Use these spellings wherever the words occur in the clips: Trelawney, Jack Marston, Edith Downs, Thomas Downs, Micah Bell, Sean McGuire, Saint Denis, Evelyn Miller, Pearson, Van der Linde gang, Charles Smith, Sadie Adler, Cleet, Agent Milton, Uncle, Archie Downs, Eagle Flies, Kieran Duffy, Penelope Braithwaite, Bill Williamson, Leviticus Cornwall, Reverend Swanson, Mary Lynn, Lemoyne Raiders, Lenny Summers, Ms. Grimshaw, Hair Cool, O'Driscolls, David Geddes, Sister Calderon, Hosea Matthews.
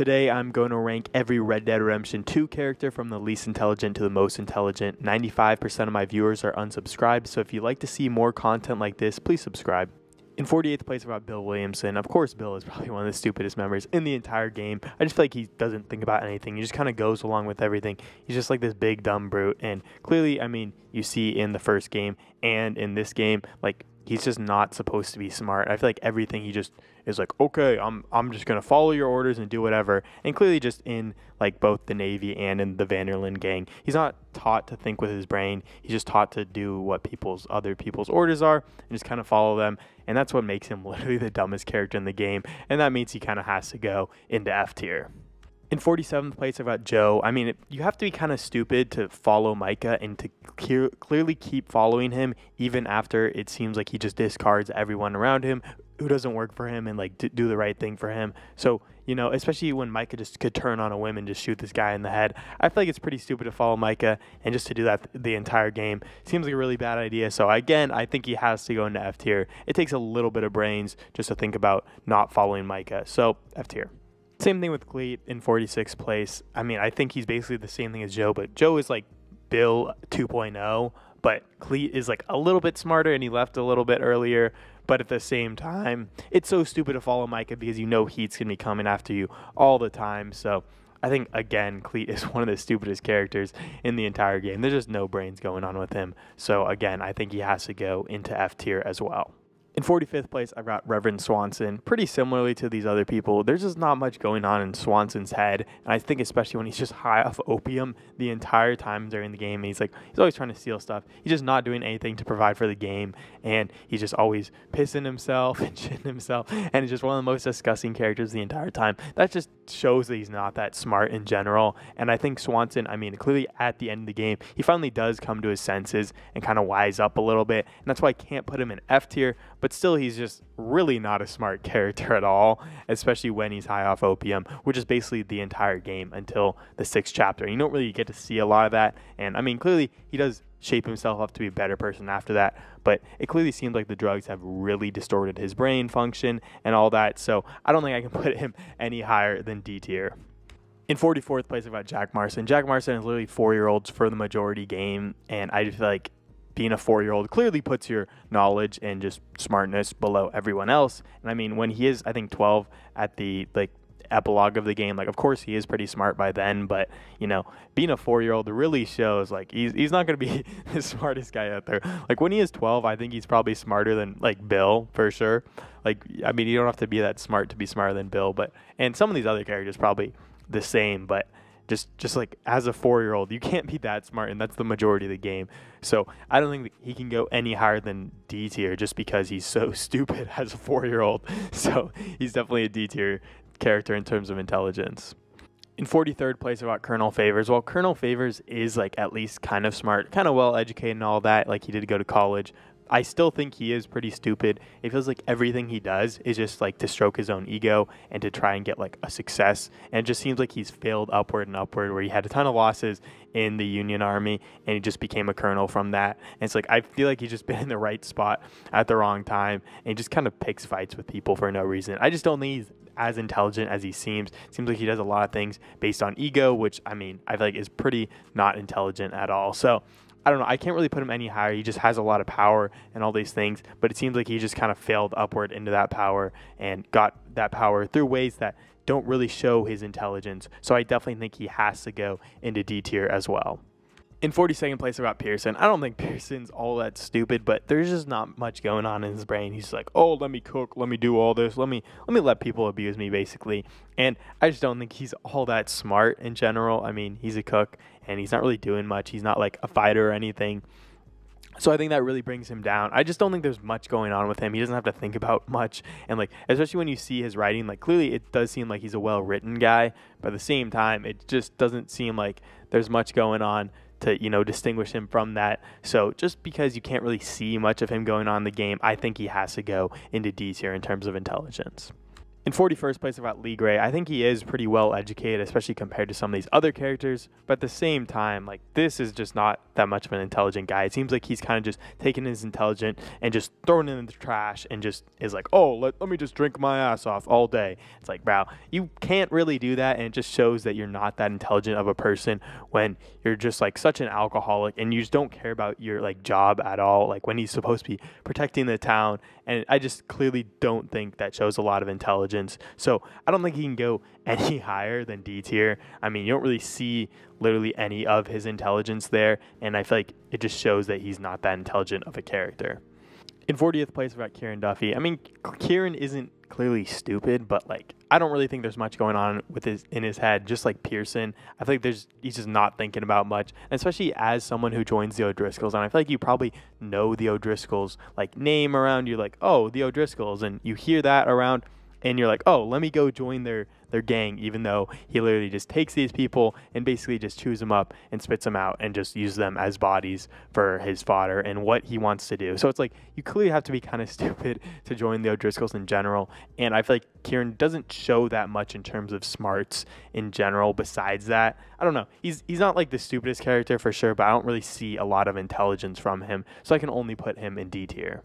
Today I'm going to rank every Red Dead Redemption 2 character from the least intelligent to the most intelligent. 95% of my viewers are unsubscribed, so if you'd like to see more content like this, please subscribe. In 48th place, I've got Bill Williamson. Of course, Bill is probably one of the stupidest members in the entire game. I just feel like he doesn't think about anything. He just kind of goes along with everything. He's just like this big, dumb brute. And clearly, I mean, you see in the first game and in this game, like, he's just not supposed to be smart. I feel like everything he just is like, okay, I'm just going to follow your orders and do whatever. And clearly just in like both the Navy and in the Van der Linde gang, he's not taught to think with his brain. He's just taught to do what other people's orders are and just kind of follow them. And that's what makes him literally the dumbest character in the game. And that means he kind of has to go into F tier. In 47th place, I've got Joe. I mean, you have to be kind of stupid to follow Micah and to clearly keep following him, even after it seems like he just discards everyone around him who doesn't work for him and like do the right thing for him. So, you know, especially when Micah just could turn on a whim and just shoot this guy in the head. I feel like it's pretty stupid to follow Micah and just to do that the entire game. Seems like a really bad idea. So again, I think he has to go into F tier. It takes a little bit of brains just to think about not following Micah. So F tier. Same thing with Cleet in 46th place. I mean, I think he's basically the same thing as Joe, but Joe is like Bill 2.0, but Cleet is like a little bit smarter and he left a little bit earlier. But at the same time, it's so stupid to follow Micah because you know heat's going to be coming after you all the time. So I think, again, Cleet is one of the stupidest characters in the entire game. There's just no brains going on with him. So again, I think he has to go into F tier as well. In 45th place, I've got Reverend Swanson. Pretty similarly to these other people, there's just not much going on in Swanson's head. And I think especially when he's just high off opium the entire time during the game. And he's always trying to steal stuff. He's just not doing anything to provide for the game. And he's just always pissing himself and shitting himself. And he's just one of the most disgusting characters the entire time. That just shows that he's not that smart in general. And I think Swanson, I mean, clearly at the end of the game, he finally does come to his senses and kind of wise up a little bit. And that's why I can't put him in F tier. But still, he's just really not a smart character at all, especially when he's high off opium, which is basically the entire game until the 6th chapter. You don't really get to see a lot of that. And I mean, clearly, he does shape himself up to be a better person after that. But it clearly seems like the drugs have really distorted his brain function and all that. So I don't think I can put him any higher than D tier. In 44th place, I've got Jack Marston. Jack Marston is literally 4-year-olds for the majority game. And I just feel like being a 4-year-old clearly puts your knowledge and just smartness below everyone else. And I mean, when he is, I think 12 at the like epilogue of the game, like of course he is pretty smart by then, but you know, being a 4-year-old really shows like he's not going to be the smartest guy out there. Like when he is 12, I think he's probably smarter than like Bill for sure. Like, I mean, you don't have to be that smart to be smarter than Bill, but, and some of these other characters probably the same, but just like as a 4-year-old, you can't be that smart, and that's the majority of the game. So I don't think that he can go any higher than D tier just because he's so stupid as a 4-year-old. So he's definitely a D tier character in terms of intelligence. In 43rd place, I've got Colonel Favors. Well, Colonel Favors is like at least kind of smart, kind of well educated and all that. Like he did go to college. I still think he is pretty stupid. It feels like everything he does is just like to stroke his own ego and to try and get like a success. And it just seems like he's failed upward and upward, where he had a ton of losses in the Union Army and he just became a colonel from that. And it's like, I feel like he's just been in the right spot at the wrong time and just kind of picks fights with people for no reason. I just don't think he's as intelligent as he seems. Seems like he does a lot of things based on ego, which I mean, I feel like is pretty not intelligent at all. So I don't know. I can't really put him any higher. He just has a lot of power and all these things, but it seems like he just kind of failed upward into that power and got that power through ways that don't really show his intelligence. So I definitely think he has to go into D tier as well. In 42nd place, I got Pearson. I don't think Pearson's all that stupid, but there's just not much going on in his brain. He's like, oh, let me cook, let me do all this, let me let people abuse me, basically. And I just don't think he's all that smart in general. I mean, he's a cook, and he's not really doing much. He's not like a fighter or anything. So I think that really brings him down. I just don't think there's much going on with him. He doesn't have to think about much. And like, especially when you see his writing, like clearly it does seem like he's a well-written guy, but at the same time, it just doesn't seem like there's much going on to, you know, distinguish him from that. So just because you can't really see much of him going on in the game, I think he has to go into D tier in terms of intelligence. In 41st place, I've got Lee Gray. I think he is pretty well educated, especially compared to some of these other characters. But at the same time, like, this is just not that much of an intelligent guy. It seems like he's kind of just taken his intelligence and just thrown it in the trash and just is like, oh, let me just drink my ass off all day. It's like, wow, you can't really do that. And it just shows that you're not that intelligent of a person when you're just like such an alcoholic and you just don't care about your like job at all. Like when he's supposed to be protecting the town. And I just clearly don't think that shows a lot of intelligence. So I don't think he can go any higher than D tier. I mean, you don't really see literally any of his intelligence there, and I feel like it just shows that he's not that intelligent of a character. In 40th place, we've got Kieran Duffy. I mean, Kieran isn't clearly stupid, but like I don't really think there's much going on with in his head. Just like Pearson, I feel like he's just not thinking about much, and especially as someone who joins the O'Driscolls, and I feel like you probably know the O'Driscolls like name around you, like, oh, the O'Driscolls, and you hear that around. And you're like, oh, let me go join their gang, even though he literally just takes these people and basically just chews them up and spits them out and just use them as bodies for his fodder and what he wants to do. So it's like you clearly have to be kind of stupid to join the O'Driscolls in general. And I feel like Kieran doesn't show that much in terms of smarts in general besides that. I don't know. He's not like the stupidest character for sure, but I don't really see a lot of intelligence from him. So I can only put him in D tier.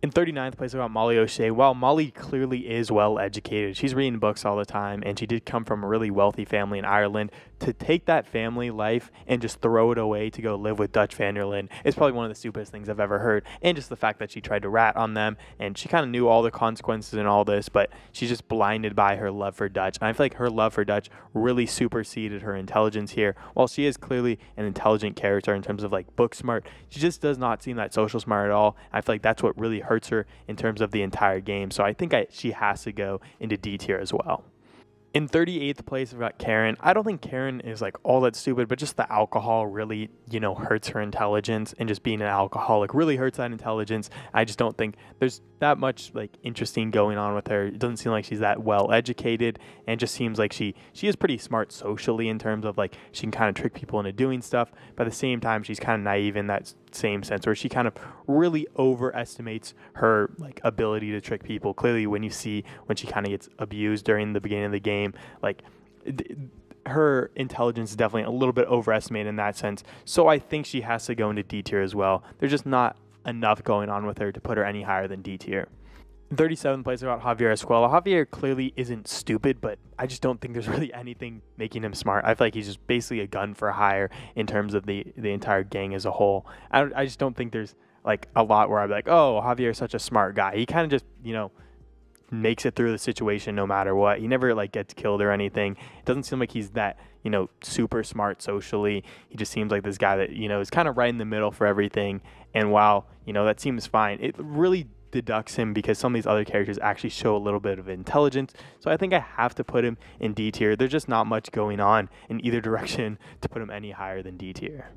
In 39th place, we got Molly O'Shea. While Molly clearly is well-educated, she's reading books all the time, and she did come from a really wealthy family in Ireland. To take that family life and just throw it away to go live with Dutch Van der Linde is probably one of the stupidest things I've ever heard. And just the fact that she tried to rat on them, and she kind of knew all the consequences and all this, but she's just blinded by her love for Dutch. And I feel like her love for Dutch really superseded her intelligence here. While she is clearly an intelligent character in terms of like book smart, she just does not seem that social smart at all. I feel like that's what really hurts her in terms of the entire game. So I think she has to go into D tier as well. In 38th place, we've got Karen. I don't think Karen is like all that stupid, but just the alcohol really, you know, hurts her intelligence, and just being an alcoholic really hurts that intelligence. I just don't think there's that much like interesting going on with her. It doesn't seem like she's that well educated, and just seems like she is pretty smart socially in terms of like she can kind of trick people into doing stuff, but at the same time she's kind of naive in that same sense where she kind of really overestimates her like ability to trick people. Clearly when she kind of gets abused during the beginning of the game, like her intelligence is definitely a little bit overestimated in that sense. So I think she has to go into D tier as well. There's just not enough going on with her to put her any higher than D tier. 37th place, about Javier Escuela. Javier clearly isn't stupid, but I just don't think there's really anything making him smart. I feel like he's just basically a gun for hire in terms of the entire gang as a whole. I just don't think there's like a lot where I'd be like, oh, Javier's such a smart guy. He kind of just, you know, makes it through the situation no matter what. He never like gets killed or anything. It doesn't seem like he's that, you know, super smart socially. He just seems like this guy that, you know, is kind of right in the middle for everything. And while, you know, that seems fine, it really deducts him because some of these other characters actually show a little bit of intelligence. So I think I have to put him in D tier. There's just not much going on in either direction to put him any higher than D tier.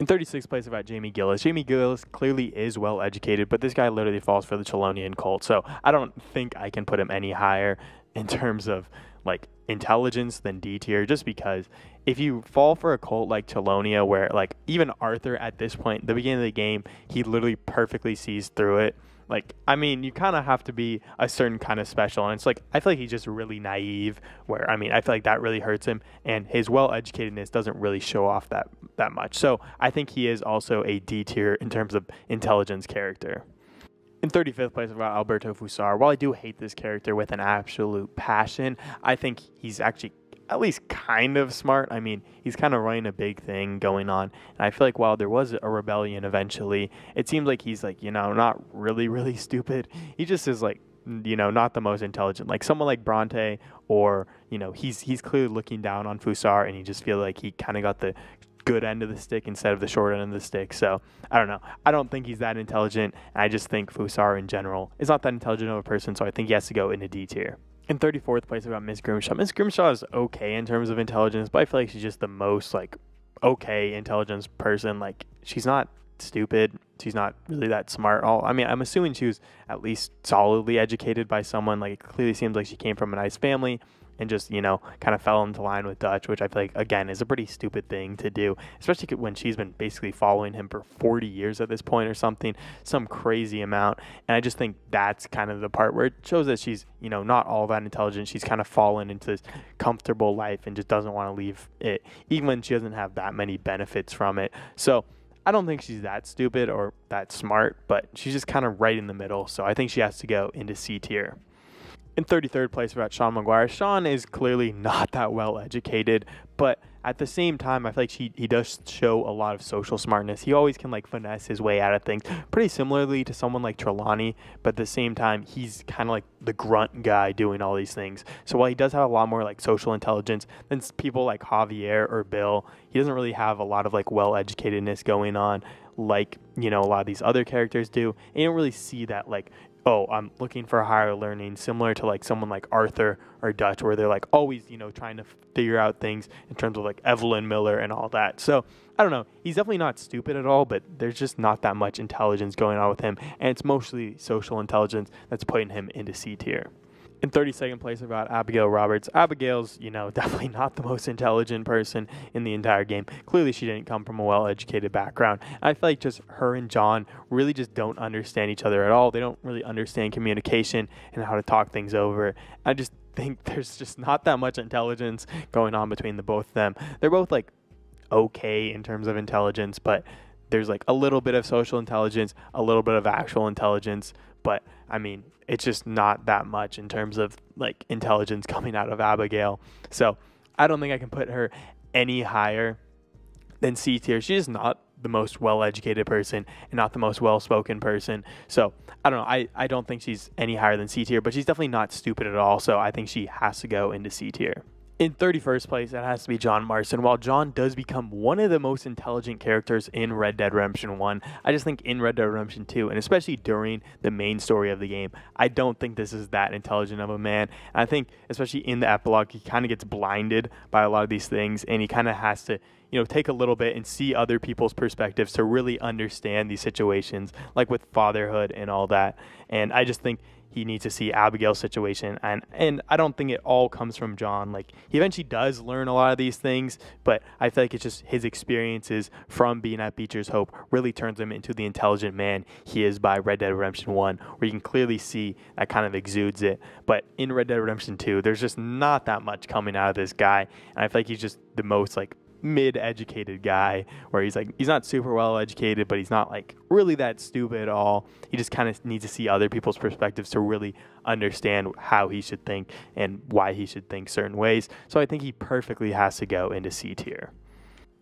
In 36th place, about Jamie Gillis. Jamie Gillis clearly is well educated, but this guy literally falls for the Trelawney cult. So I don't think I can put him any higher in terms of like intelligence than D tier, just because if you fall for a cult like Trelawney, where like even Arthur at this point, the beginning of the game, he literally perfectly sees through it. Like, I mean, you kind of have to be a certain kind of special. And it's like, I feel like he's just really naive where, I mean, I feel like that really hurts him, and his well-educatedness doesn't really show off that much. So I think he is also a D tier in terms of intelligence character. In 35th place, I've got Alberto Fusar. While I do hate this character with an absolute passion, I think he's actually at least kind of smart. I mean, he's kind of running a big thing going on. And I feel like while there was a rebellion eventually, it seems like he's like, you know, not really, really stupid. He just is like, you know, not the most intelligent. Like someone like Bronte, or, you know, he's clearly looking down on Fusar, and he just feels like he kind of got the good end of the stick instead of the short end of the stick. So I don't know. I don't think he's that intelligent. And I just think Fusar in general is not that intelligent of a person. So I think he has to go into D tier. In 34th place, we got Ms. Grimshaw. Ms. Grimshaw is okay in terms of intelligence, but I feel like she's just the most, like, okay intelligence person. Like, she's not stupid. She's not really that smart at all. I mean, I'm assuming she was at least solidly educated by someone. Like, it clearly seems like she came from a nice family. and just, you know, kind of fell into line with Dutch, which I feel like, again, is a pretty stupid thing to do, especially when she's been basically following him for 40 years at this point or something, some crazy amount. And I just think that's kind of the part where it shows that she's, you know, not all that intelligent. She's kind of fallen into this comfortable life and just doesn't want to leave it, even when she doesn't have that many benefits from it. So I don't think she's that stupid or that smart, but she's just kind of right in the middle. So I think she has to go into C tier. In 33rd place, we've got Sean McGuire. Sean is clearly not that well educated, but at the same time, I feel like he does show a lot of social smartness. He always can like finesse his way out of things, pretty similarly to someone like Trelawney, but at the same time, he's kind of like the grunt guy doing all these things. So while he does have a lot more like social intelligence than people like Javier or Bill, he doesn't really have a lot of like well-educatedness going on like, you know, a lot of these other characters do. And you don't really see that like, oh, I'm looking for higher learning, similar to like someone like Arthur or Dutch, where they're like always, you know, trying to figure out things in terms of like Evelyn Miller and all that. So I don't know. He's definitely not stupid at all, but there's just not that much intelligence going on with him. And it's mostly social intelligence that's putting him into C tier. In 32nd place, I've got Abigail Roberts. Abigail's, you know, definitely not the most intelligent person in the entire game. Clearly, she didn't come from a well-educated background. I feel like just her and John really just don't understand each other at all. They don't really understand communication and how to talk things over. I just think there's just not that much intelligence going on between the both of them. They're both, like, okay in terms of intelligence, but there's, like, a little bit of social intelligence, a little bit of actual intelligence, but I mean, it's just not that much in terms of like intelligence coming out of Abigail. So I don't think I can put her any higher than C tier. She's just not the most well-educated person and not the most well-spoken person. So I don't know. I don't think she's any higher than C tier, but she's definitely not stupid at all. So I think she has to go into C tier. In 31st place, that has to be John Marston. While John does become one of the most intelligent characters in Red Dead Redemption 1, I just think in Red Dead Redemption 2, and especially during the main story of the game, I don't think this is that intelligent of a man. And I think, especially in the epilogue, he kind of gets blinded by a lot of these things, and he kind of has to, you know, take a little bit and see other people's perspectives to really understand these situations, like with fatherhood and all that. And I just think he needs to see Abigail's situation, and I don't think it all comes from John. Like, he eventually does learn a lot of these things, but I feel like it's just his experiences from being at Beecher's Hope really turns him into the intelligent man he is by Red Dead Redemption 1, where you can clearly see that kind of exudes it. But in Red Dead Redemption 2, there's just not that much coming out of this guy, and I feel like he's just the most, like, mid-educated guy, where he's like, he's not super well educated, but he's not like really that stupid at all. He just kind of needs to see other people's perspectives to really understand how he should think and why he should think certain ways. So I think he perfectly has to go into C tier.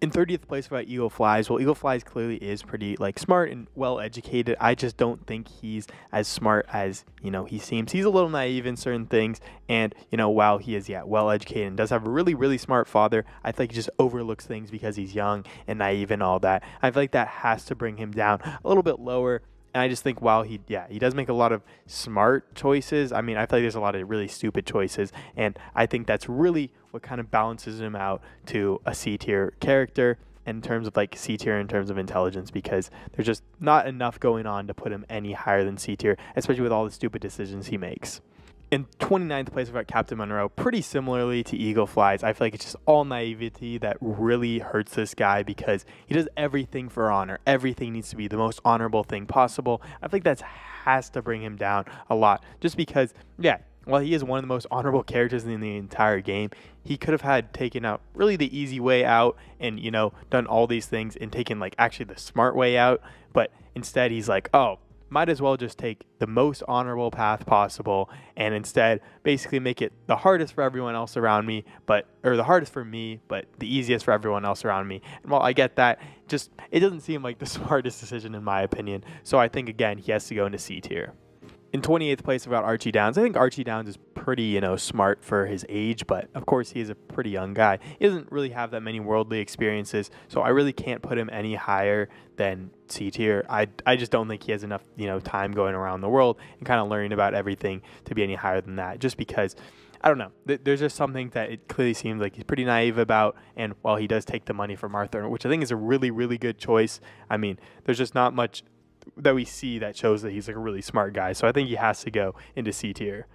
In 30th place, about Eagle Flies. Well, Eagle Flies clearly is pretty like smart and well educated. I just don't think he's as smart as, you know, he seems. He's a little naive in certain things, and, you know, while he is well educated and does have a really smart father, I feel like he just overlooks things because he's young and naive and all that. I feel like that has to bring him down a little bit lower. And I just think while he does make a lot of smart choices, I mean, I feel like there's a lot of really stupid choices. And I think that's really what kind of balances him out to a C tier character in terms of like C tier in terms of intelligence, because there's just not enough going on to put him any higher than C tier, especially with all the stupid decisions he makes. In 29th place, we've got Captain Monroe. Pretty similarly to Eagle Flies, I feel like it's just all naivety that really hurts this guy, because he does everything for honor. Everything needs to be the most honorable thing possible. I think that has to bring him down a lot, just because, yeah, while he is one of the most honorable characters in the entire game, he could have had taken out really the easy way out and, you know, done all these things and taken like actually the smart way out. But instead he's like, oh, might as well just take the most honorable path possible, and instead basically make it the hardest for everyone else around me, or the hardest for me, but the easiest for everyone else around me. And while I get that, just it doesn't seem like the smartest decision in my opinion. So I think, again, he has to go into C tier. In 28th place, about Archie Downs. I think Archie Downs is pretty, you know, smart for his age, but of course he is a pretty young guy. He doesn't really have that many worldly experiences, so I really can't put him any higher than C tier. I just don't think he has enough, you know, time going around the world and kind of learning about everything to be any higher than that, just because, I don't know, there's just something that it clearly seems like he's pretty naive about. And while he does take the money from Arthur, which I think is a really good choice, I mean, there's just not much that we see that shows that he's like a really smart guy. So I think he has to go into C tier.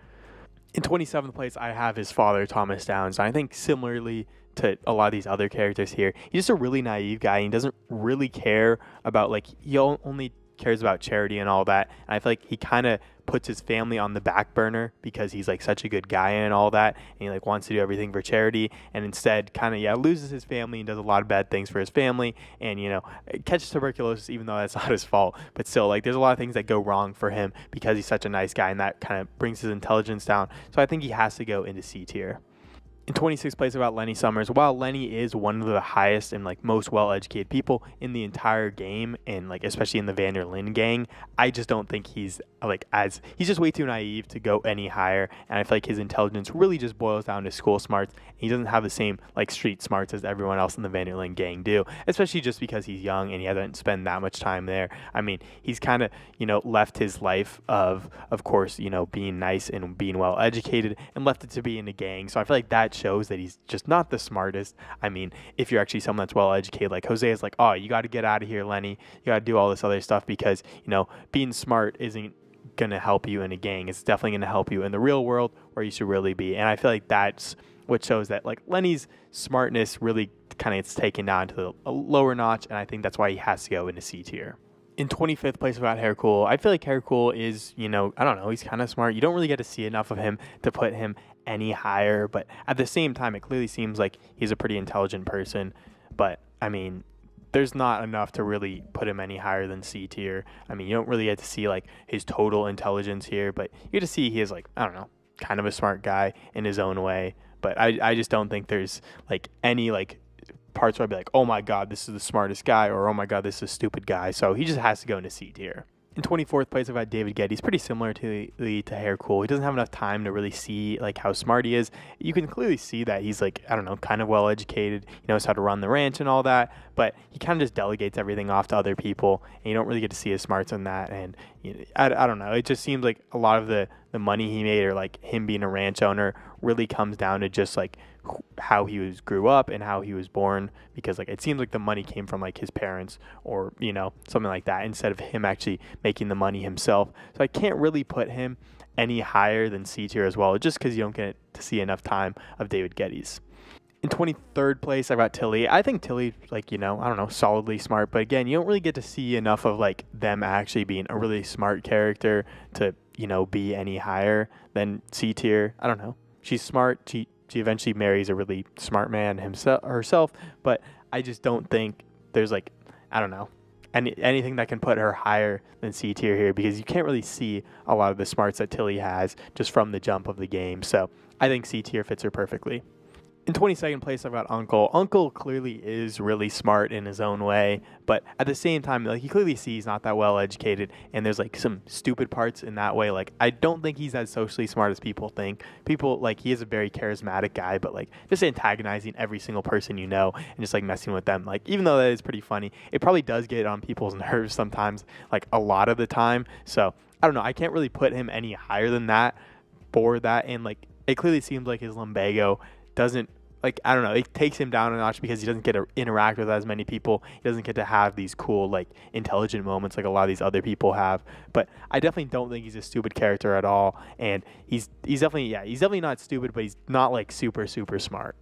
In 27th place, I have his father, Thomas Downs. I think similarly to a lot of these other characters here, he's just a really naive guy. He doesn't really care about, like, he only cares about charity and all that. And I feel like he kind of puts his family on the back burner because he's, like, such a good guy and all that. And he, like, wants to do everything for charity, and instead kind of, yeah, loses his family and does a lot of bad things for his family. And, you know, catches tuberculosis, even though that's not his fault. But still, like, there's a lot of things that go wrong for him because he's such a nice guy, and that kind of brings his intelligence down. So I think he has to go into C tier. In 26th place, about Lenny Summers. While Lenny is one of the highest and, like, most well-educated people in the entire game, and, like, especially in the Van der Linde gang, I just don't think he's, like, as he's just way too naive to go any higher. And I feel like his intelligence really just boils down to school smarts. He doesn't have the same, like, street smarts as everyone else in the Van der Linde gang do, especially just because he's young and he hasn't spent that much time there. I mean, he's kind of, you know, left his life of course, you know, being nice and being well-educated, and left it to be in a gang. So I feel like that shows that he's just not the smartest. I mean, if you're actually someone that's well educated, like Jose is like, oh, you got to get out of here, Lenny. You got to do all this other stuff because, you know, being smart isn't going to help you in a gang. It's definitely going to help you in the real world where you should really be. And I feel like that's what shows that, like, Lenny's smartness really kind of gets taken down to a lower notch. And I think that's why he has to go into C tier. In 25th place, about Hair Cool. I feel like Hair Cool is, you know, I don't know, he's kind of smart. You don't really get to see enough of him to put him any higher, but at the same time, it clearly seems like he's a pretty intelligent person. But I mean, there's not enough to really put him any higher than C tier. I mean, you don't really get to see, like, his total intelligence here, but you get to see he is, like, I don't know, kind of a smart guy in his own way. But I just don't think there's, like, any, like, parts where I'd be like, oh my god, this is the smartest guy, or oh my god, this is a stupid guy. So he just has to go into C tier. In 24th place, I've got David Geddes. He's pretty similar to Hair Cool. He doesn't have enough time to really see, like, how smart he is. You can clearly see that he's, like, I don't know, kind of well-educated. He knows how to run the ranch and all that, but he kind of just delegates everything off to other people, and you don't really get to see his smarts in that. And, you know, I don't know. It just seems like a lot of the money he made, or, like, him being a ranch owner, really comes down to just, like, how he grew up and how he was born, because, like, it seems like the money came from, like, his parents or, you know, something like that, instead of him actually making the money himself. So I can't really put him any higher than C tier as well, just because you don't get to see enough time of David Geddes. In 23rd place, I got Tilly. I think Tilly, like, you know, I don't know, solidly smart. But again, you don't really get to see enough of, like, them actually being a really smart character to, you know, be any higher than C tier. I don't know. She's smart. She eventually marries a really smart man herself, but I just don't think there's, like, I don't know, anything that can put her higher than C tier here, because you can't really see a lot of the smarts that Tilly has just from the jump of the game. So I think C tier fits her perfectly. In 22nd place, I've got Uncle. Uncle clearly is really smart in his own way, but at the same time, like, you clearly see he's not that well educated, and there's, like, some stupid parts in that way. Like, I don't think he's as socially smart as people think. People, like, he is a very charismatic guy, but, like, just antagonizing every single person you know and just, like, messing with them. Like, even though that is pretty funny, it probably does get on people's nerves sometimes, like, a lot of the time. So I don't know. I can't really put him any higher than that for that, and, like, it clearly seems like his lumbago doesn't, like, I don't know, it takes him down a notch because he doesn't get to interact with as many people. He doesn't get to have these cool, like, intelligent moments like a lot of these other people have. But I definitely don't think he's a stupid character at all. And he's definitely, yeah, he's definitely not stupid, but he's not, like, super, super smart.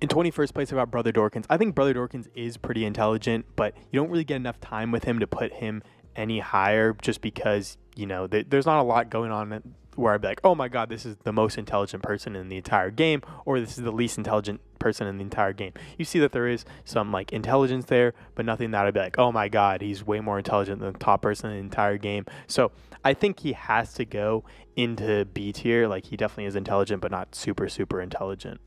In 21st place, I've got Brother Dorkins. I think Brother Dorkins is pretty intelligent, but you don't really get enough time with him to put him any higher, just because, you know, there's not a lot going on where I'd be like, oh my god, this is the most intelligent person in the entire game, or this is the least intelligent person in the entire game. You see that there is some, like, intelligence there, but nothing that I'd be like, oh my god, he's way more intelligent than the top person in the entire game. So I think he has to go into B tier. Like, he definitely is intelligent, but not super, super intelligent.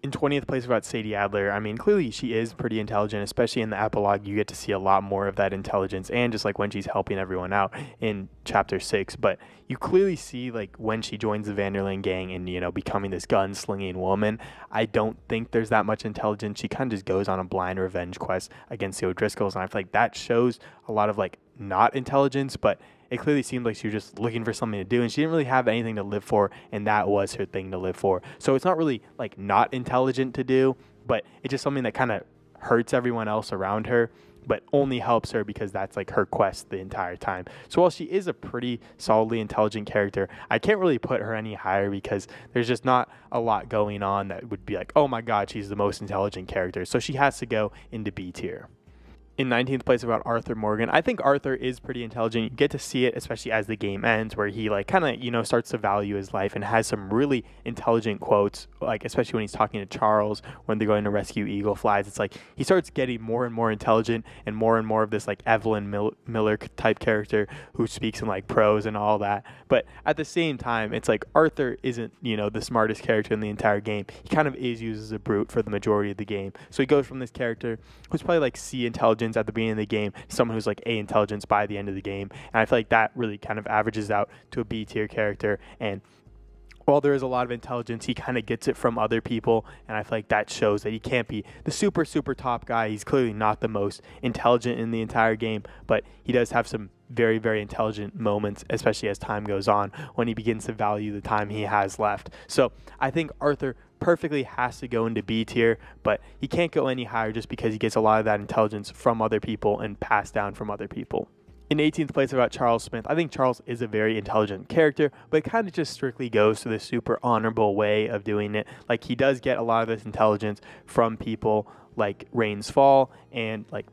In 20th place, we've got Sadie Adler. I mean, clearly she is pretty intelligent, especially in the epilogue. You get to see a lot more of that intelligence, and just, like, when she's helping everyone out in chapter 6. But you clearly see, like, when she joins the Van der Linde gang and, you know, becoming this gunslinging woman, I don't think there's that much intelligence. She kind of just goes on a blind revenge quest against the O'Driscolls, and I feel like that shows a lot of, like, not intelligence, but it clearly seemed like she was just looking for something to do, and she didn't really have anything to live for, and that was her thing to live for. So it's not really, like, not intelligent to do, but it's just something that kind of hurts everyone else around her but only helps her because that's like her quest the entire time. So while she is a pretty solidly intelligent character, I can't really put her any higher because there's just not a lot going on that would be like, oh my god, she's the most intelligent character. So she has to go into B tier. In 19th place, about Arthur Morgan. I think Arthur is pretty intelligent. You get to see it, especially as the game ends, where he like kind of, you know, starts to value his life and has some really intelligent quotes, like especially when he's talking to Charles when they're going to rescue Eagle Flies. It's like he starts getting more and more intelligent and more of this like Evelyn Miller type character who speaks in like prose and all that. But at the same time, it's like Arthur isn't, you know, the smartest character in the entire game. He kind of is used as a brute for the majority of the game. So he goes from this character who's probably like C intelligence at the beginning of the game, someone who's like A intelligence by the end of the game. And I feel like that really kind of averages out to a B tier character. And while there is a lot of intelligence, he kind of gets it from other people. And I feel like that shows that he can't be the super, super top guy. He's clearly not the most intelligent in the entire game, but he does have some very, very intelligent moments, especially as time goes on, when he begins to value the time he has left. So I think Arthur perfectly has to go into B tier, but he can't go any higher just because he gets a lot of that intelligence from other people and passed down from other people. In 18th place, about Charles Smith. I think Charles is a very intelligent character, but it kind of just strictly goes to the super honorable way of doing it. Like, he does get a lot of this intelligence from people like Rainsfall and like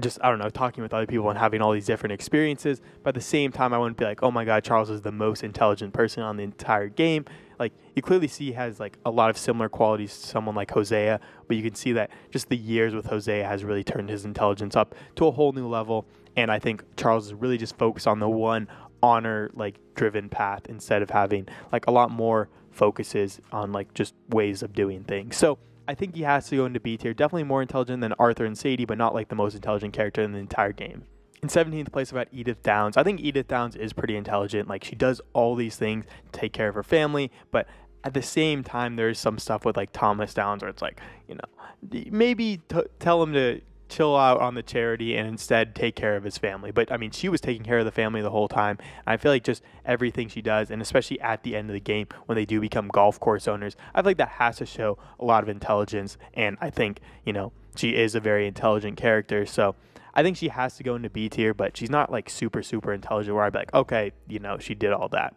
just, I don't know, talking with other people and having all these different experiences. But at the same time, I wouldn't be like, oh my god, Charles is the most intelligent person on the entire game. Like, you clearly see he has like a lot of similar qualities to someone like Hosea, but you can see that just the years with Hosea has really turned his intelligence up to a whole new level. And I think Charles is really just focused on the one honor like driven path instead of having like a lot more focuses on like just ways of doing things. So I think he has to go into B tier. Definitely more intelligent than Arthur and Sadie, but not like the most intelligent character in the entire game. In 17th place, about Edith Downs. I think Edith Downs is pretty intelligent. Like, she does all these things to take care of her family, but at the same time, there's some stuff with like Thomas Downs where it's like, you know, maybe tell him to chill out on the charity and instead take care of his family. But I mean, she was taking care of the family the whole time. I feel like just everything she does, and especially at the end of the game when they do become golf course owners, I feel like that has to show a lot of intelligence. And I think, you know, she is a very intelligent character. So I think she has to go into B tier, but she's not like super, super intelligent where I'd be like, okay, you know, she did all that.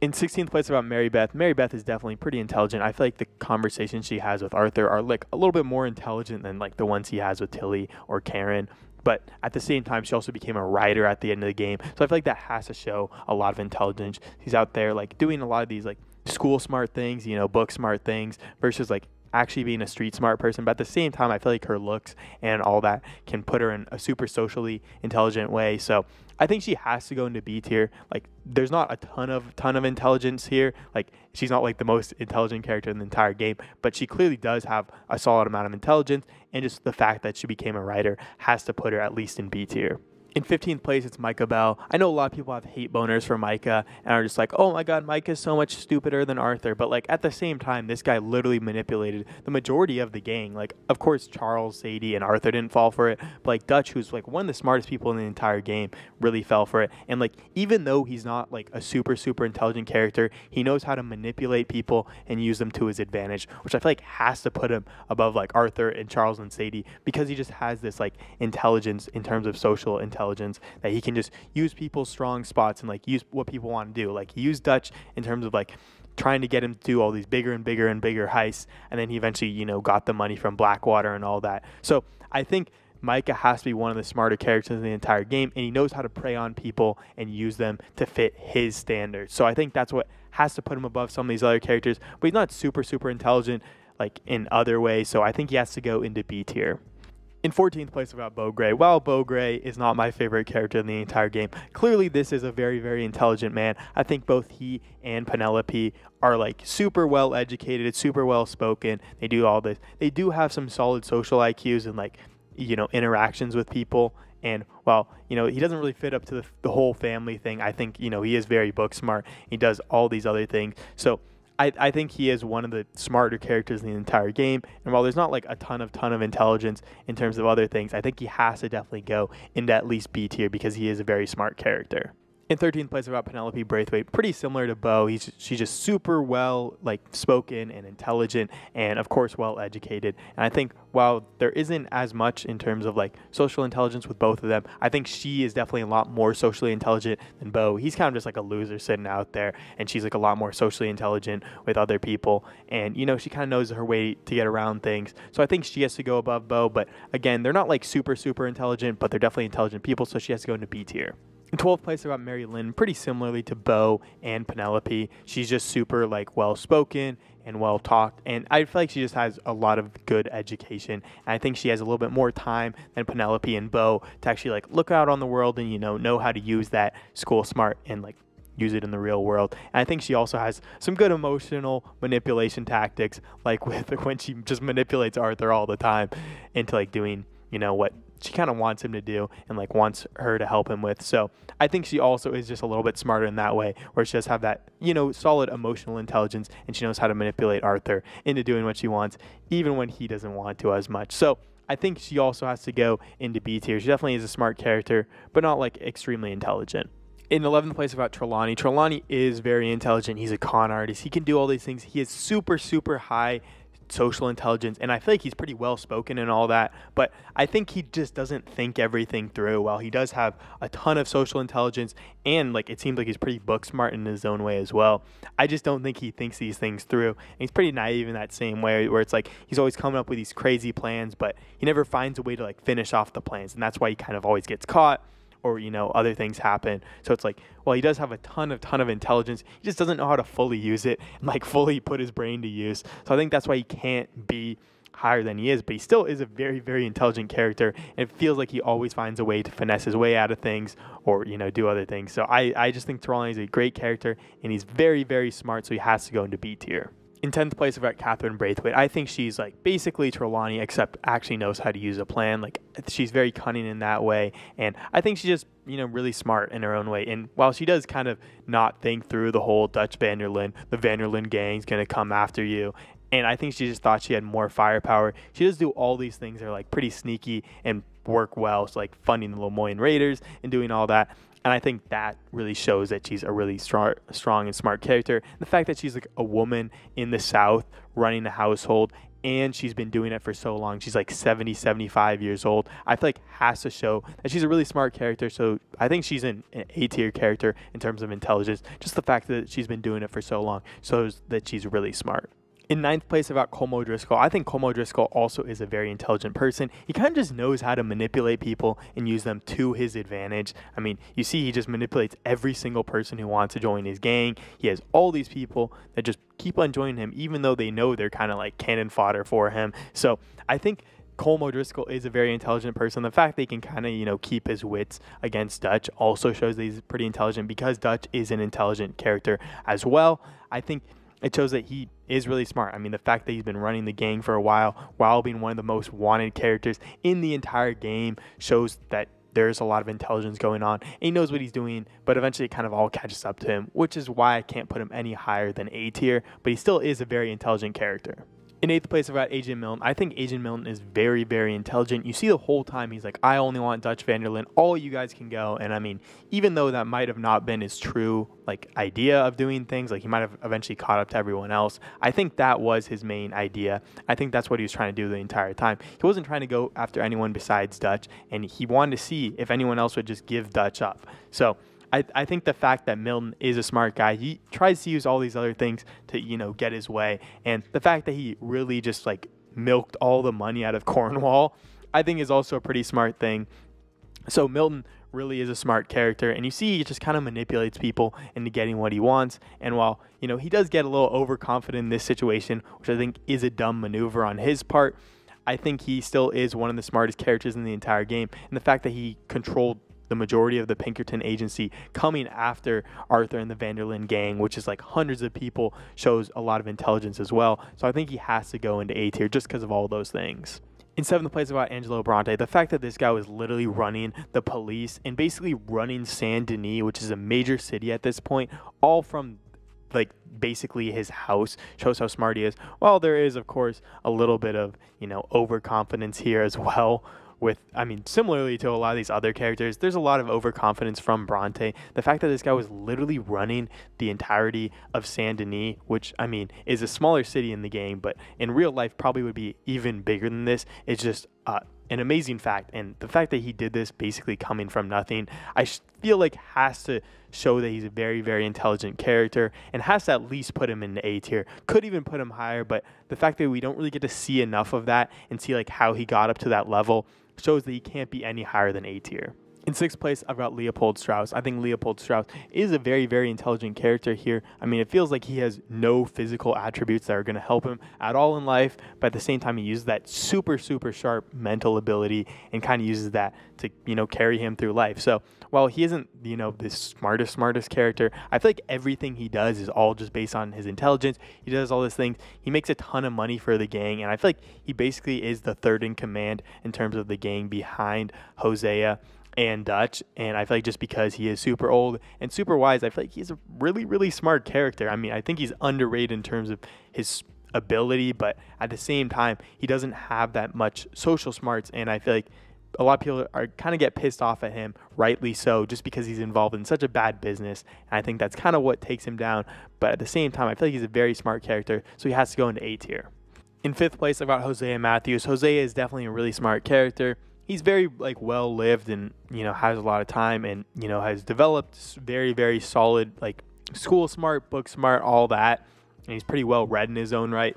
In 16th place, about Mary Beth. Mary Beth is definitely pretty intelligent. I feel like the conversations she has with Arthur are like a little bit more intelligent than like the ones he has with Tilly or Karen. But at the same time, she also became a writer at the end of the game. So I feel like that has to show a lot of intelligence. He's out there like doing a lot of these like school smart things, you know, book smart things versus like actually being a street smart person. But at the same time, I feel like her looks and all that can put her in a super socially intelligent way. So I think she has to go into B tier. Like, there's not a ton of intelligence here. Like, she's not like the most intelligent character in the entire game, but she clearly does have a solid amount of intelligence, and just the fact that she became a writer has to put her at least in B tier. In 15th place, it's Micah Bell. I know a lot of people have hate boners for Micah and are just like, oh my god, Micah's so much stupider than Arthur. But like, at the same time, this guy literally manipulated the majority of the gang. Like, of course, Charles, Sadie, and Arthur didn't fall for it. But like, Dutch, who's like one of the smartest people in the entire game, really fell for it. And like, even though he's not like a super, super intelligent character, he knows how to manipulate people and use them to his advantage, which I feel like has to put him above like Arthur and Charles and Sadie, because he just has this like intelligence in terms of social intelligence. That he can just use people's strong spots and like use what people want to do. Like, he used Dutch in terms of like trying to get him to do all these bigger and bigger and bigger heists, and then he eventually, you know, got the money from Blackwater and all that. So I think Micah has to be one of the smarter characters in the entire game, and he knows how to prey on people and use them to fit his standards. So I think that's what has to put him above some of these other characters, but he's not super, super intelligent like in other ways, so I think he has to go into B tier. In 14th place, about Beau Gray. While Beau Gray is not my favorite character in the entire game, clearly this is a very, very intelligent man. I think both he and Penelope are like super well educated, super well spoken. They do all this. They do have some solid social IQs and like, you know, interactions with people. And while, you know, he doesn't really fit up to the whole family thing, I think, you know, he is very book smart. He does all these other things. So I think he is one of the smarter characters in the entire game. And while there's not like a ton of intelligence in terms of other things, I think he has to definitely go into at least B tier because he is a very smart character. In 13th place, I've got Penelope Braithwaite, pretty similar to Beau. She's just super well, like, spoken and intelligent, and of course well educated. And I think while there isn't as much in terms of like social intelligence with both of them, I think she is definitely a lot more socially intelligent than Beau. He's kind of just like a loser sitting out there, and she's like a lot more socially intelligent with other people. And you know, she kind of knows her way to get around things. So I think she has to go above Beau. But again, they're not like super intelligent, but they're definitely intelligent people. So she has to go into B tier. In 12th place, I've got Mary Lynn, pretty similarly to Beau and Penelope. She's just super like well-spoken and well-talked, and I feel like she just has a lot of good education. And I think she has a little bit more time than Penelope and Beau to actually like look out on the world and, you know how to use that school smart and like use it in the real world. And I think she also has some good emotional manipulation tactics, like with when she just manipulates Arthur all the time into like doing, you know, what she kind of wants him to do and like wants her to help him with. So I think she also is just a little bit smarter in that way, where she does have that, you know, solid emotional intelligence, and she knows how to manipulate Arthur into doing what she wants, even when he doesn't want to as much. So I think she also has to go into B tier. She definitely is a smart character, but not like extremely intelligent. In 11th place, about Trelawney. Trelawney is very intelligent. He's a con artist. He can do all these things. He is super high social intelligence, and I feel like he's pretty well spoken and all that, but I think he just doesn't think everything through well. He does have a ton of social intelligence, and like it seems like he's pretty book smart in his own way as well. I just don't think he thinks these things through, and he's pretty naive in that same way, where it's like he's always coming up with these crazy plans, but he never finds a way to like finish off the plans, and that's why he kind of always gets caught, or you know, other things happen. So it's like, well, he does have a ton of intelligence, he just doesn't know how to fully use it and like fully put his brain to use. So I think that's why he can't be higher than he is, but he still is a very intelligent character, and it feels like he always finds a way to finesse his way out of things, or you know, do other things. So I just think Trelawney is a great character, and he's very smart, so he has to go into B tier. In 10th place, I've got Catherine Braithwaite. I think she's like basically Trelawney, except actually knows how to use a plan. Like she's very cunning in that way, and I think she's just, you know, really smart in her own way. And while she does kind of not think through the whole Dutch Van der Linde, the Van der Linde gang's gonna come after you, and I think she just thought she had more firepower. She does do all these things that are like pretty sneaky and work well, so like funding the Lemoyne Raiders and doing all that. And I think that really shows that she's a really strong and smart character. The fact that she's like a woman in the South running a household, and she's been doing it for so long, she's like 70, 75 years old, I feel like has to show that she's a really smart character. So I think she's an A tier character in terms of intelligence. Just the fact that she's been doing it for so long shows that she's really smart. In 9th place, I've got Colm O'Driscoll. I think Colm O'Driscoll also is a very intelligent person. He kind of just knows how to manipulate people and use them to his advantage. I mean, you see, he just manipulates every single person who wants to join his gang. He has all these people that just keep on joining him, even though they know they're kind of like cannon fodder for him. So I think Colm O'Driscoll is a very intelligent person. The fact that he can kind of, you know, keep his wits against Dutch also shows that he's pretty intelligent, because Dutch is an intelligent character as well. I think it shows that he is really smart. I mean, the fact that he's been running the gang for a while being one of the most wanted characters in the entire game, shows that there's a lot of intelligence going on. And he knows what he's doing, but eventually it kind of all catches up to him, which is why I can't put him any higher than A tier, but he still is a very intelligent character. In 8th place, I've got Agent Milton. I think Agent Milton is very intelligent. You see the whole time he's like, I only want Dutch Van der Linde. All you guys can go. And I mean, even though that might have not been his true like idea of doing things, like he might have eventually caught up to everyone else, I think that was his main idea. I think that's what he was trying to do the entire time. He wasn't trying to go after anyone besides Dutch, and he wanted to see if anyone else would just give Dutch up. So I think the fact that Milton is a smart guy, he tries to use all these other things to, you know, get his way. And the fact that he really just like milked all the money out of Cornwall, I think is also a pretty smart thing. So Milton really is a smart character, and you see he just kind of manipulates people into getting what he wants. And while, you know, he does get a little overconfident in this situation, which I think is a dumb maneuver on his part, I think he still is one of the smartest characters in the entire game. And the fact that he controlled the majority of the Pinkerton agency coming after Arthur and the Van der Linde gang, which is like hundreds of people, shows a lot of intelligence as well. So I think he has to go into A tier just because of all those things. In 7th place, about Angelo Bronte. The fact that this guy was literally running the police and basically running Saint Denis, which is a major city at this point, all from like basically his house, shows how smart he is. Well, there is of course a little bit of, you know, overconfidence here as well, with, I mean, similarly to a lot of these other characters, there's a lot of overconfidence from Bronte. The fact that this guy was literally running the entirety of Saint-Denis, which, I mean, is a smaller city in the game, but in real life probably would be even bigger than this, is just an amazing fact. And the fact that he did this basically coming from nothing, I feel like has to show that he's a very, very intelligent character and has to at least put him in the A tier. Could even put him higher, but the fact that we don't really get to see enough of that and see like how he got up to that level shows that he can't be any higher than A tier. In sixth place, I've got Leopold Strauss. I think Leopold Strauss is a very, very intelligent character here. I mean, it feels like he has no physical attributes that are going to help him at all in life, but at the same time, he uses that super, super sharp mental ability and kind of uses that to, you know, carry him through life. So while he isn't, you know, the smartest character, I feel like everything he does is all just based on his intelligence. He does all these things. He makes a ton of money for the gang, and I feel like he basically is the third in command in terms of the gang behind Hosea and Dutch, and I feel like just because he is super old and super wise, I feel like he's a really, really smart character. I mean, I think he's underrated in terms of his ability, but at the same time, he doesn't have that much social smarts, and I feel like a lot of people are kind of get pissed off at him, rightly so, just because he's involved in such a bad business, and I think that's kind of what takes him down, but at the same time, I feel like he's a very smart character, so he has to go into A tier. In fifth place, I've got Hosea Matthews. Hosea is definitely a really smart character. He's very like well-lived and, you know, has a lot of time and, you know, has developed very, very solid, like, school smart, book smart, all that. And he's pretty well read in his own right.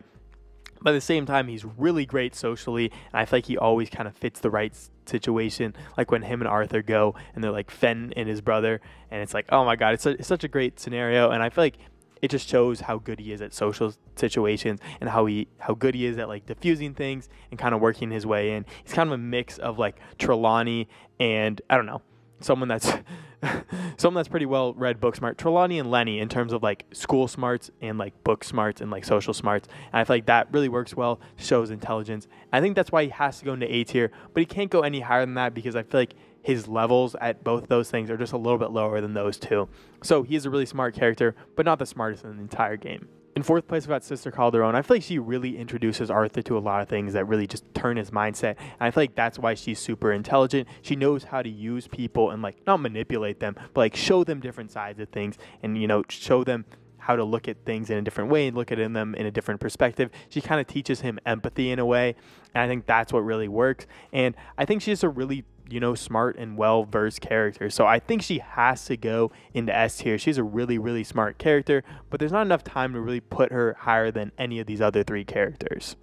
But at the same time, he's really great socially. And I feel like he always kind of fits the right situation. Like when him and Arthur go and they're like Fenn and his brother. And it's like, oh my God, it's such a great scenario. And I feel like it just shows how good he is at social situations and how good he is at like diffusing things and kind of working his way in. He's kind of a mix of like Trelawney and, I don't know, someone that's pretty well read, book smart. Trelawney and Lenny in terms of like school smarts and like book smarts and like social smarts. And I feel like that really works well, shows intelligence. I think that's why he has to go into A tier, but he can't go any higher than that because I feel like his levels at both those things are just a little bit lower than those two. So he is a really smart character, but not the smartest in the entire game. In fourth place, we've got Sister Calderon. I feel like she really introduces Arthur to a lot of things that really just turn his mindset. And I feel like that's why she's super intelligent. She knows how to use people and like not manipulate them, but like show them different sides of things and, you know, show them how to look at things in a different way and look at them in a different perspective. She kind of teaches him empathy in a way. And I think that's what really works. And I think she's a really, you know, smart and well-versed character. So I think she has to go into S tier. She's a really, really smart character, but there's not enough time to really put her higher than any of these other three characters.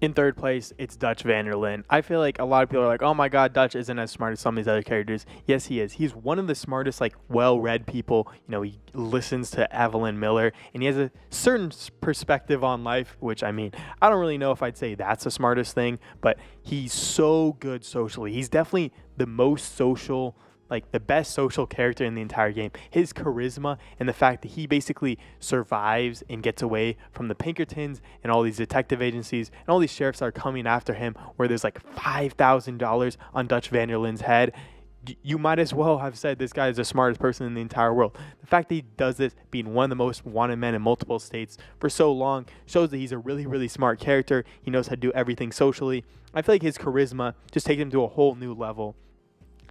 In third place, it's Dutch Van der Linde. I feel like a lot of people are like, oh my God, Dutch isn't as smart as some of these other characters. Yes, he is. He's one of the smartest, like, well-read people. You know, he listens to Evelyn Miller, and he has a certain perspective on life, which, I mean, I don't really know if I'd say that's the smartest thing, but he's so good socially. He's definitely the most social, like, the best social character in the entire game. His charisma and the fact that he basically survives and gets away from the Pinkertons and all these detective agencies and all these sheriffs are coming after him, where there's like $5,000 on Dutch Van der Linde's head. You might as well have said this guy is the smartest person in the entire world. The fact that he does this, being one of the most wanted men in multiple states for so long, shows that he's a really, really smart character. He knows how to do everything socially. I feel like his charisma just takes him to a whole new level.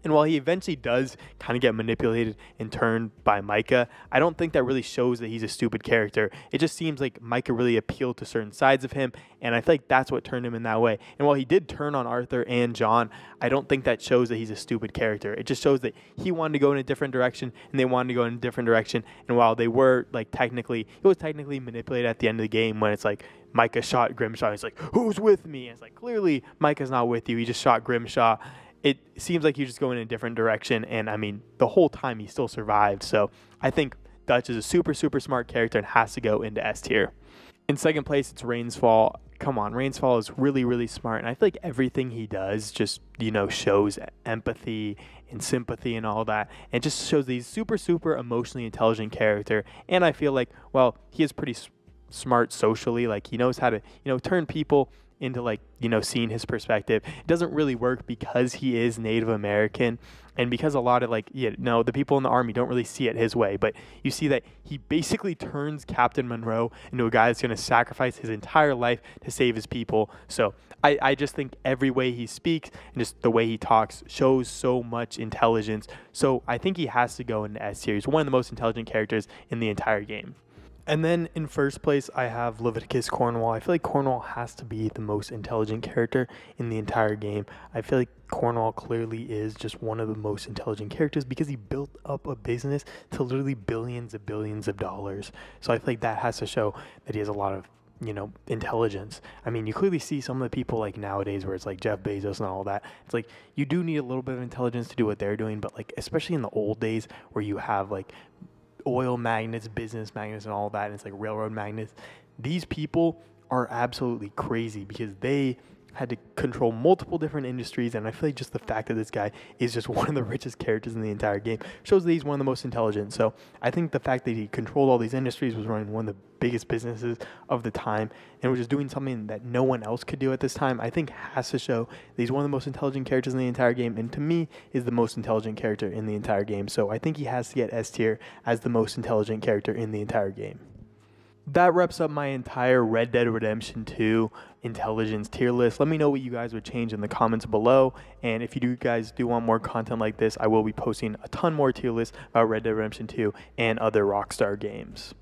And while he eventually does kind of get manipulated and turned by Micah, I don't think that really shows that he's a stupid character. It just seems like Micah really appealed to certain sides of him, and I feel like that's what turned him in that way. And while he did turn on Arthur and John, I don't think that shows that he's a stupid character. It just shows that he wanted to go in a different direction, and they wanted to go in a different direction. And while they were, like, he was technically manipulated at the end of the game when it's like, Micah shot Grimshaw. He's like, who's with me? And it's like, clearly Micah's not with you. He just shot Grimshaw. It seems like you just go in a different direction, and I mean, the whole time he still survived. So I think Dutch is a super, super smart character and has to go into S tier. In second place, it's Rainsfall. Come on, Rainsfall is really, really smart, and I feel like everything he does just, you know, shows empathy and sympathy and all that, and just shows that he's super, super emotionally intelligent character. And I feel like, well, he is pretty smart socially. Like, he knows how to, you know, turn people into, like, you know, seeing his perspective. It doesn't really work because he is Native American, and because a lot of, like, you know, the people in the army don't really see it his way. But you see that he basically turns Captain Monroe into a guy that's going to sacrifice his entire life to save his people. So I just think every way he speaks and just the way he talks shows so much intelligence. So I think he has to go into S tier. He's one of the most intelligent characters in the entire game. And then in first place, I have Leviticus Cornwall. I feel like Cornwall has to be the most intelligent character in the entire game. I feel like Cornwall clearly is just one of the most intelligent characters because he built up a business to literally billions and billions of dollars. So I feel like that has to show that he has a lot of, you know, intelligence. I mean, you clearly see some of the people, like, nowadays where it's like Jeff Bezos and all that. It's like you do need a little bit of intelligence to do what they're doing, but, like, especially in the old days where you have, like, oil magnates, business magnates, and all that, and it's like railroad magnates. These people are absolutely crazy because they had to control multiple different industries, and I feel like just the fact that this guy is just one of the richest characters in the entire game shows that he's one of the most intelligent. So I think the fact that he controlled all these industries, was running one of the biggest businesses of the time, and was just doing something that no one else could do at this time, I think has to show that he's one of the most intelligent characters in the entire game, and to me is the most intelligent character in the entire game. So I think he has to get S tier as the most intelligent character in the entire game. That wraps up my entire Red Dead Redemption 2 intelligence tier list. Let me know what you guys would change in the comments below. And if you guys do want more content like this, I will be posting a ton more tier lists about Red Dead Redemption 2 and other Rockstar games.